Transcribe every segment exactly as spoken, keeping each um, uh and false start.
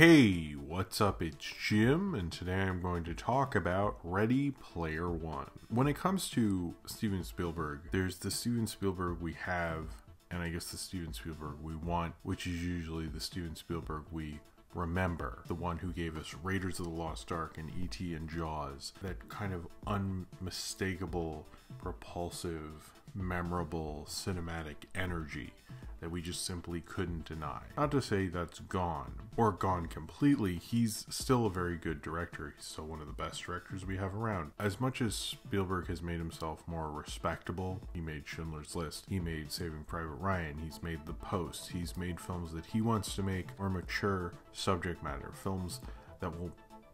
Hey, what's up? It's Jim, and today I'm going to talk about Ready Player One. When it comes to Steven Spielberg, there's the Steven Spielberg we have, and I guess the Steven Spielberg we want, which is usually the Steven Spielberg we remember. The one who gave us Raiders of the Lost Ark and E T and Jaws. That kind of unmistakable, propulsive, memorable, cinematic energy that we just simply couldn't deny. Not to say that's gone, or gone completely. He's still a very good director. He's still one of the best directors we have around. As much as Spielberg has made himself more respectable, he made Schindler's List, he made Saving Private Ryan, he's made The Post, he's made films that he wants to make, more mature subject matter, films that will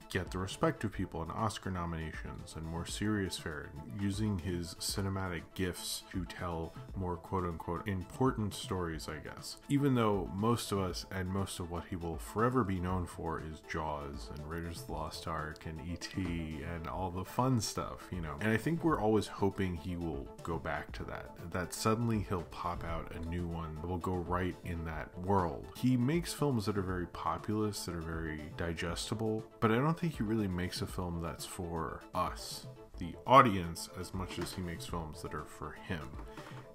get the respect of people and Oscar nominations and more serious fare, using his cinematic gifts to tell more quote-unquote important stories, I guess. Even though most of us and most of what he will forever be known for is Jaws and Raiders of the Lost Ark and E T and all the fun stuff, you know. And I think we're always hoping he will go back to that, that suddenly he'll pop out a new one that will go right in that world. He makes films that are very populous, that are very digestible, but I don't I think he really makes a film that's for us, the audience, as much as he makes films that are for him.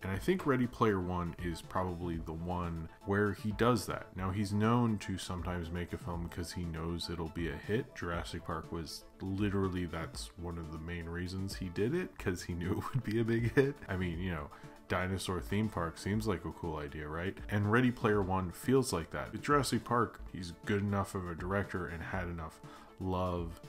And I think Ready Player One is probably the one where he does that. Now, he's known to sometimes make a film because he knows it'll be a hit. Jurassic Park was literally, that's one of the main reasons he did it, because he knew it would be a big hit. I mean, you know, dinosaur theme park seems like a cool idea, right? And Ready Player One feels like that. With Jurassic Park, he's good enough of a director and had enough love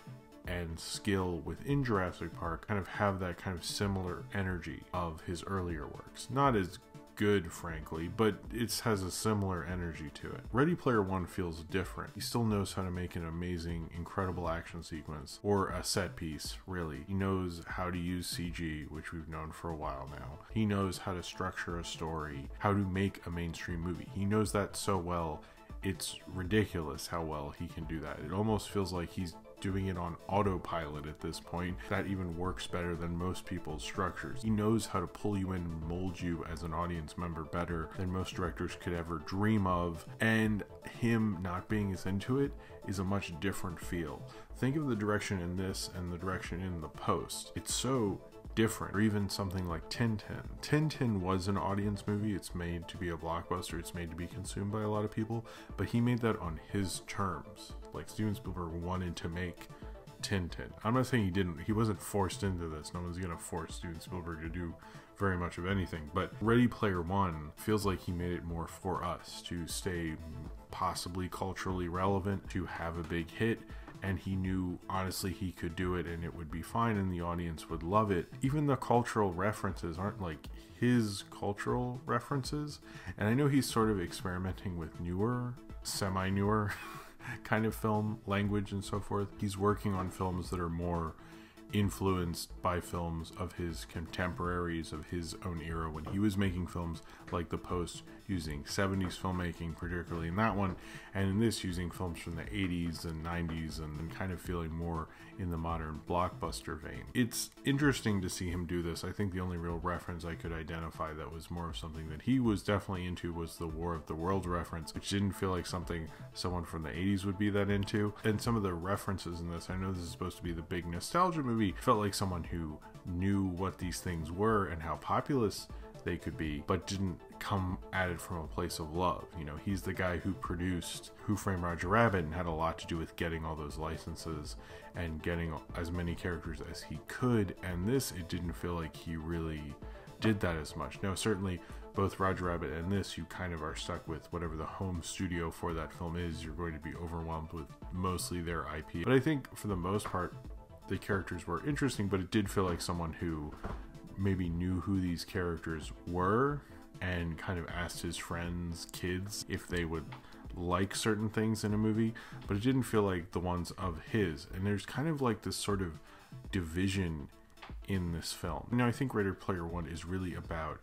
and skill within Jurassic Park, kind of have that kind of similar energy of his earlier works. Not as good, frankly, but it has a similar energy to it. Ready Player One feels different. He still knows how to make an amazing, incredible action sequence, or a set piece, really. He knows how to use C G, which we've known for a while now. He knows how to structure a story, how to make a mainstream movie. He knows that so well, it's ridiculous how well he can do that. It almost feels like he's doing it on autopilot at this point. That even works better than most people's structures. He knows how to pull you in and mold you as an audience member better than most directors could ever dream of, and him not being as into it is a much different feel. Think of the direction in this and the direction in The Post. It's so different. Or even something like Tintin. Tintin was an audience movie. It's made to be a blockbuster. It's made to be consumed by a lot of people, but he made that on his terms. Like, Steven Spielberg wanted to make Tintin. I'm not saying he didn't. He wasn't forced into this. No one's going to force Steven Spielberg to do very much of anything, but Ready Player One feels like he made it more for us to stay possibly culturally relevant, to have a big hit, and he knew, honestly, he could do it and it would be fine and the audience would love it. Even the cultural references aren't like his cultural references. And I know he's sort of experimenting with newer, semi-newer kind of film language and so forth. He's working on films that are more influenced by films of his contemporaries, of his own era, when he was making films like The Post, using seventies filmmaking, particularly in that one, and in this, using films from the eighties and nineties, and, and kind of feeling more in the modern blockbuster vein. It's interesting to see him do this. I think the only real reference I could identify that was more of something that he was definitely into was the War of the Worlds reference, which didn't feel like something someone from the eighties would be that into. And some of the references in this, I know this is supposed to be the big nostalgia movie, felt like someone who knew what these things were and how populous they could be, but didn't come at it from a place of love. You know, he's the guy who produced Who Framed Roger Rabbit and had a lot to do with getting all those licenses and getting as many characters as he could, and this, it didn't feel like he really did that as much. Now, certainly, both Roger Rabbit and this, you kind of are stuck with whatever the home studio for that film is. You're going to be overwhelmed with mostly their I P. But I think, for the most part, the characters were interesting, but it did feel like someone who maybe knew who these characters were and kind of asked his friends' kids if they would like certain things in a movie, but it didn't feel like the ones of his. And there's kind of like this sort of division in this film. Now, I think Ready Player One is really about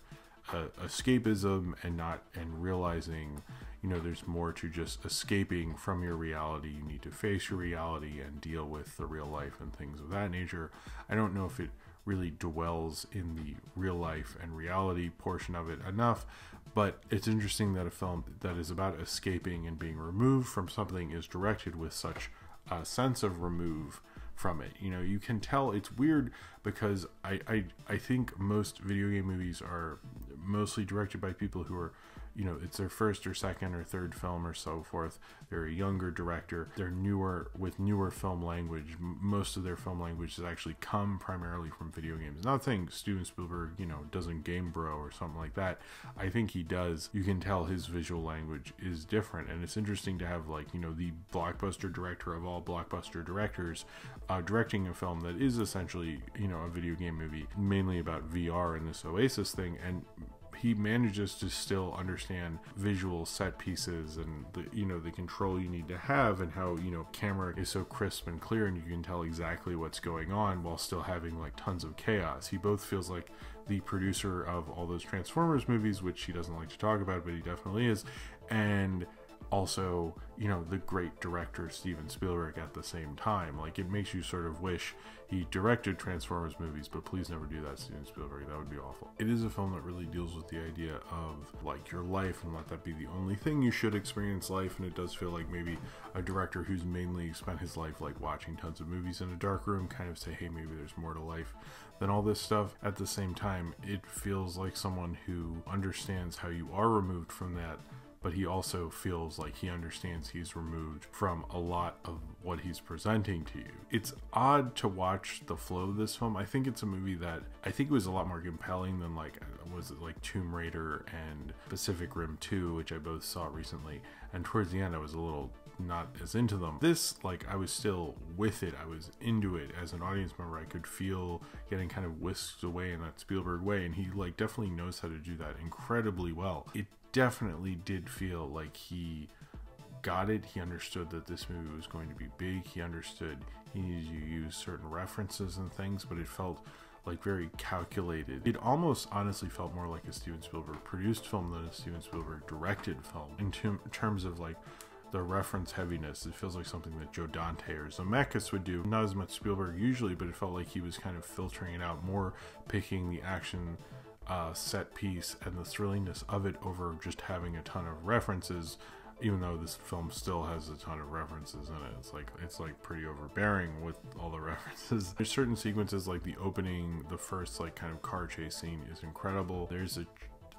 uh, escapism and not and realizing, you know, there's more to just escaping from your reality. You need to face your reality and deal with the real life and things of that nature. I don't know if it really dwells in the real life and reality portion of it enough, but it's interesting that a film that is about escaping and being removed from something is directed with such a sense of remove from it. You know, you can tell it's weird because I, I, I think most video game movies are mostly directed by people who are, you know, it's their first or second or third film or so forth. They're a younger director. They're newer with newer film language. Most of their film language has actually come primarily from video games. Not saying Steven Spielberg, you know, doesn't game bro or something like that. I think he does. You can tell his visual language is different. And it's interesting to have, like, you know, the blockbuster director of all blockbuster directors uh, directing a film that is essentially, you know, a video game movie, mainly about V R and this Oasis thing. And he manages to still understand visual set pieces and the, you know, the control you need to have and how, you know, camera is so crisp and clear and you can tell exactly what's going on while still having like tons of chaos. He both feels like the producer of all those Transformers movies, which he doesn't like to talk about, but he definitely is, and also, you know, the great director Steven Spielberg at the same time. Like, it makes you sort of wish he directed Transformers movies, but please never do that, Steven Spielberg. That would be awful. It is a film that really deals with the idea of, like, your life and let that be the only thing you should experience life, and it does feel like maybe a director who's mainly spent his life, like, watching tons of movies in a dark room kind of say, hey, maybe there's more to life than all this stuff. At the same time, it feels like someone who understands how you are removed from that, but he also feels like he understands he's removed from a lot of what he's presenting to you. It's odd to watch the flow of this film. I think it's a movie that I think it was a lot more compelling than, like, was it like Tomb Raider and Pacific Rim two, which I both saw recently. And towards the end, I was a little not as into them. This, like, I was still with it. I was into it as an audience member. I could feel getting kind of whisked away in that Spielberg way. And he, like, definitely knows how to do that incredibly well. It definitely did feel like he got it. He understood that this movie was going to be big. He understood he needed to use certain references and things, but it felt like very calculated. It almost honestly felt more like a Steven Spielberg produced film than a Steven Spielberg directed film. In terms of, like, the reference heaviness, it feels like something that Joe Dante or Zemeckis would do. Not as much Spielberg usually, but it felt like he was kind of filtering it out more, picking the action Uh, set piece and the thrillingness of it over just having a ton of references, even though this film still has a ton of references in it. It's like, it's like pretty overbearing with all the references. There's certain sequences, like the opening, the first, like, kind of car chase scene is incredible. There's a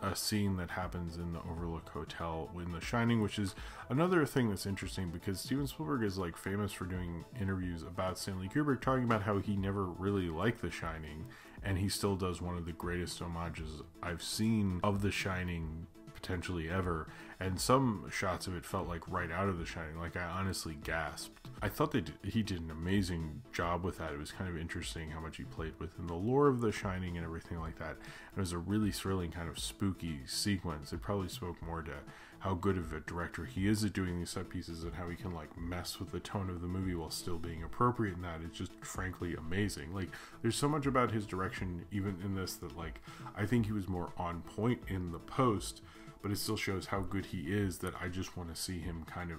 a scene that happens in the Overlook Hotel in The Shining, which is another thing that's interesting because Steven Spielberg is, like, famous for doing interviews about Stanley Kubrick, talking about how he never really liked The Shining, and he still does one of the greatest homages I've seen of The Shining potentially ever, and some shots of it felt like right out of The Shining. Like, I honestly gasped. I thought they did, he did an amazing job with that. It was kind of interesting how much he played within the lore of The Shining and everything like that. And it was a really thrilling kind of spooky sequence. It probably spoke more to how good of a director he is at doing these set pieces and how he can, like, mess with the tone of the movie while still being appropriate in that. It's just frankly amazing. Like, there's so much about his direction even in this that, like, I think he was more on point in The Post, but it still shows how good he is that I just want to see him kind of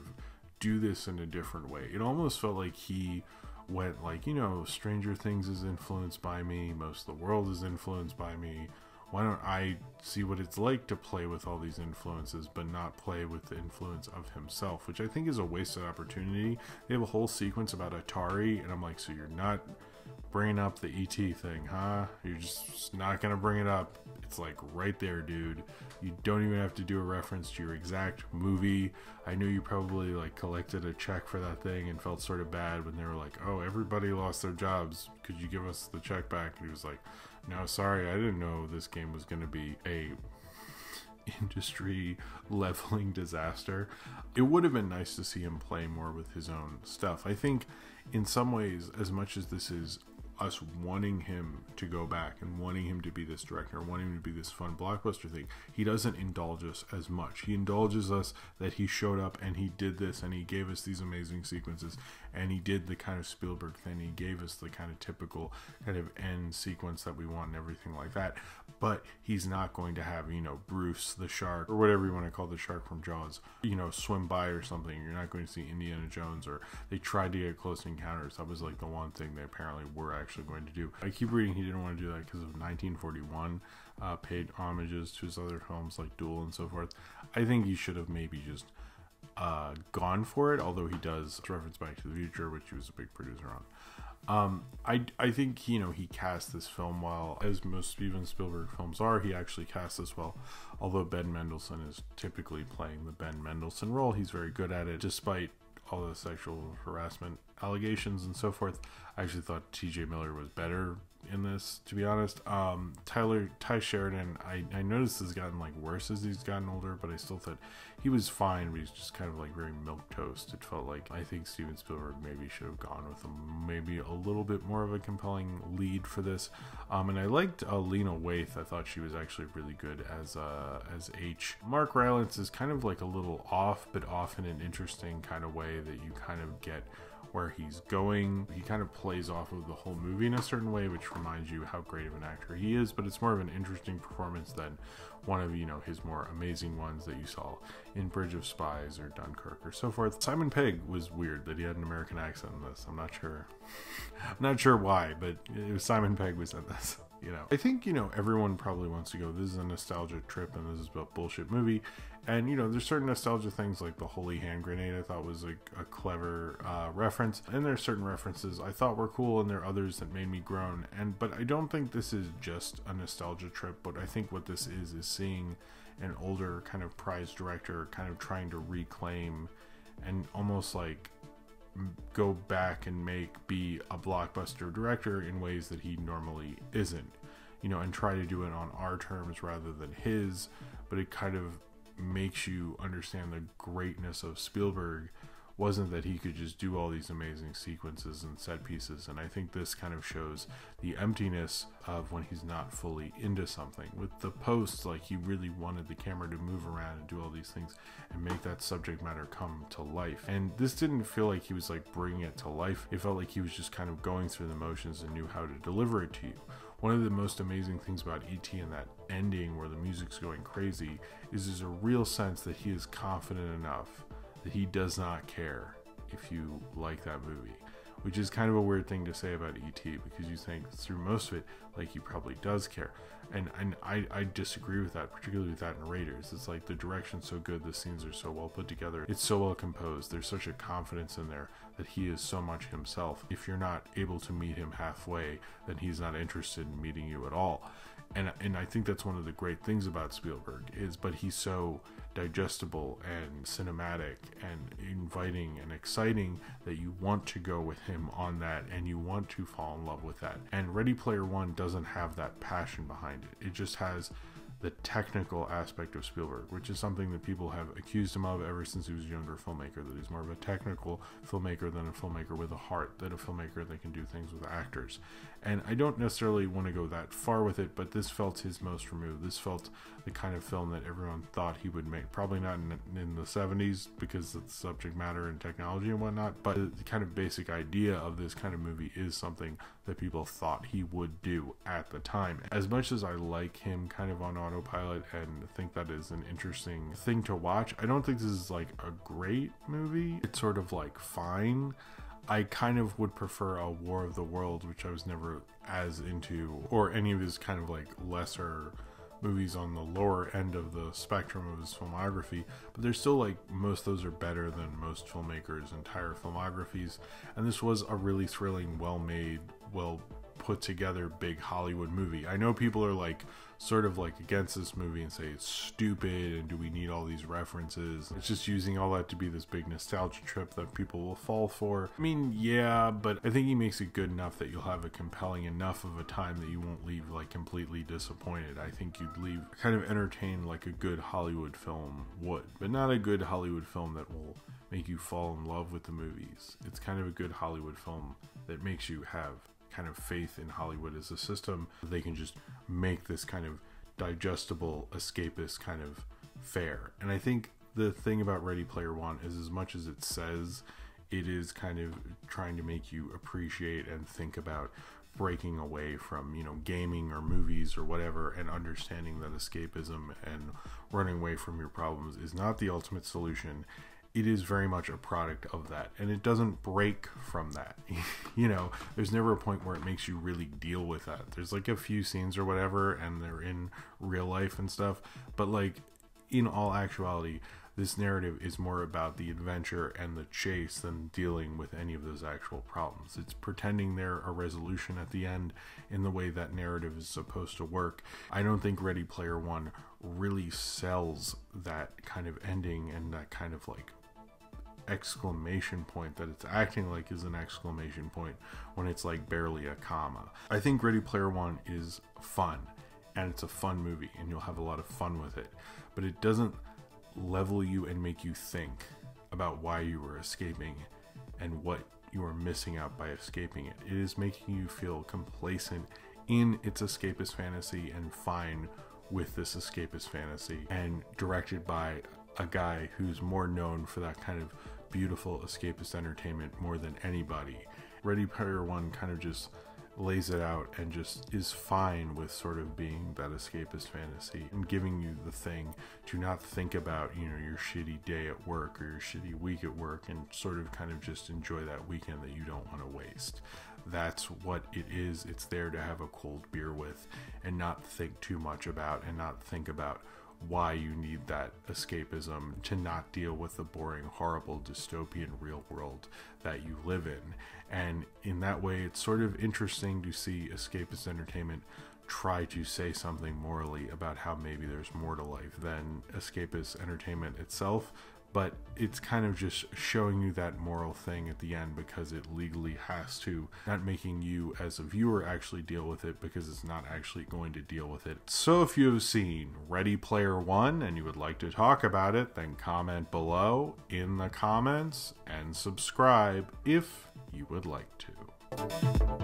do this in a different way. It almost felt like he went, like, you know, Stranger Things is influenced by me, most of the world is influenced by me, why don't I see what it's like to play with all these influences but not play with the influence of himself, which I think is a wasted opportunity. They have a whole sequence about Atari, and I'm like, so you're not bringing up the E T thing, huh? You're just not gonna bring it up. It's like right there, dude. You don't even have to do a reference to your exact movie. I know you probably, like, collected a check for that thing and felt sort of bad when they were like, oh, everybody lost their jobs, could you give us the check back? And he was like, no, sorry, I didn't know this game was gonna be a industry leveling disaster. It would have been nice to see him play more with his own stuff. I think in some ways, as much as this is us wanting him to go back and wanting him to be this director, wanting him to be this fun blockbuster thing, he doesn't indulge us as much. He indulges us that he showed up and he did this and he gave us these amazing sequences and he did the kind of Spielberg thing. He gave us the kind of typical kind of end sequence that we want and everything like that. But he's not going to have, you know, Bruce the shark or whatever you want to call the shark from Jaws, you know, swim by or something. You're not going to see Indiana Jones, or they tried to get Close Encounters. That was like the one thing they apparently were actually actually going to do. I keep reading he didn't want to do that because of nineteen forty-one, uh, paid homages to his other films like Duel and so forth. I think he should have maybe just uh, gone for it, although he does reference Back to the Future, which he was a big producer on. Um, I, I think, you know, he cast this film well, as most Steven Spielberg films are. He actually cast this well, although Ben Mendelsohn is typically playing the Ben Mendelsohn role. He's very good at it, despite all the sexual harassment allegations and so forth. I actually thought T J Miller was better in this, to be honest. Um, Tyler, Ty Sheridan, I, I noticed has gotten like worse as he's gotten older, but I still thought he was fine, but he's just kind of like very milquetoast. It felt like, I think Steven Spielberg maybe should have gone with him, maybe a little bit more of a compelling lead for this. Um, and I liked uh, Lena Waithe. I thought she was actually really good as uh, as H. Mark Rylance is kind of like a little off, but off in an interesting kind of way that you kind of get where he's going. He kind of plays off of the whole movie in a certain way, which reminds you how great of an actor he is, but it's more of an interesting performance than one of, you know, his more amazing ones that you saw in Bridge of Spies or Dunkirk or so forth. Simon Pegg was weird that he had an American accent in this. I'm not sure. I'm not sure why, but it was Simon Pegg was in this. You know, I think, you know, everyone probably wants to go, this is a nostalgia trip and this is a bullshit movie. And, you know, there's certain nostalgia things like the holy hand grenade I thought was a, a clever uh, reference. And there are certain references I thought were cool, and there are others that made me groan. And, but I don't think this is just a nostalgia trip. But I think what this is, is seeing an older kind of prize director kind of trying to reclaim and almost like go back and make be a blockbuster director in ways that he normally isn't, you know, and try to do it on our terms rather than his. But it kind of makes you understand the greatness of Spielberg wasn't that he could just do all these amazing sequences and set pieces. And I think this kind of shows the emptiness of when he's not fully into something. With The Post, like, he really wanted the camera to move around and do all these things and make that subject matter come to life. And this didn't feel like he was like bringing it to life. It felt like he was just kind of going through the motions and knew how to deliver it to you. One of the most amazing things about E T and that ending where the music's going crazy is there's a real sense that he is confident enough that he does not care if you like that movie, which is kind of a weird thing to say about E T, because you think through most of it, like, he probably does care. And, and I, I disagree with that, particularly with that in Raiders. It's like the direction's so good, the scenes are so well put together, it's so well composed, there's such a confidence in there that he is so much himself. If you're not able to meet him halfway, then he's not interested in meeting you at all. And, and I think that's one of the great things about Spielberg is, but he's so digestible and cinematic and inviting and exciting that you want to go with him on that and you want to fall in love with that. And Ready Player One doesn't have that passion behind it. It just has the technical aspect of Spielberg, which is something that people have accused him of ever since he was a younger filmmaker, that he's more of a technical filmmaker than a filmmaker with a heart, than a filmmaker that can do things with actors. And I don't necessarily want to go that far with it, but this felt his most removed. This felt the kind of film that everyone thought he would make, probably not in, in the seventies because of the subject matter and technology and whatnot, but the kind of basic idea of this kind of movie is something that people thought he would do at the time. As much as I like him kind of on autopilot and think that is an interesting thing to watch, I don't think this is like a great movie. It's sort of like fine. I kind of would prefer a War of the Worlds, which I was never as into, or any of his kind of like lesser movies on the lower end of the spectrum of his filmography. But they're still like, most of those are better than most filmmakers' entire filmographies. And this was a really thrilling, well-made, well put together big Hollywood movie. I know people are like sort of like against this movie and say it's stupid and do we need all these references? It's just using all that to be this big nostalgia trip that people will fall for. I mean, yeah, but I think he makes it good enough that you'll have a compelling enough of a time that you won't leave like completely disappointed. I think you'd leave kind of entertained like a good Hollywood film would, but not a good Hollywood film that will make you fall in love with the movies. It's kind of a good Hollywood film that makes you have kind of faith in Hollywood as a system. They can just make this kind of digestible, escapist kind of fare. And I think the thing about Ready Player One is, as much as it says, it is kind of trying to make you appreciate and think about breaking away from, you know, gaming or movies or whatever, and understanding that escapism and running away from your problems is not the ultimate solution. it is very much a product of that, and it doesn't break from that. You know, there's never a point where it makes you really deal with that. There's like a few scenes or whatever, and they're in real life and stuff, but like in all actuality, this narrative is more about the adventure and the chase than dealing with any of those actual problems. It's pretending they're a resolution at the end in the way that narrative is supposed to work. I don't think Ready Player One really sells that kind of ending and that kind of like exclamation point that it's acting like is an exclamation point when it's like barely a comma. I think Ready Player One is fun, and it's a fun movie, and you'll have a lot of fun with it, but it doesn't level you and make you think about why you were escaping and what you are missing out by escaping it. It is making you feel complacent in its escapist fantasy and fine with this escapist fantasy, and directed by a guy who's more known for that kind of beautiful escapist entertainment more than anybody. Ready Player One kind of just lays it out and just is fine with sort of being that escapist fantasy and giving you the thing to not think about, you know, your shitty day at work or your shitty week at work, and sort of kind of just enjoy that weekend that you don't want to waste. That's what it is. It's there to have a cold beer with and not think too much about, and not think about why you need that escapism, to not deal with the boring, horrible, dystopian real world that you live in. And in that way, it's sort of interesting to see escapist entertainment try to say something morally about how maybe there's more to life than escapist entertainment itself, but it's kind of just showing you that moral thing at the end because it legally has to, not making you as a viewer actually deal with it because it's not actually going to deal with it. So if you have seen Ready Player One and you would like to talk about it, then comment below in the comments and subscribe if you would like to.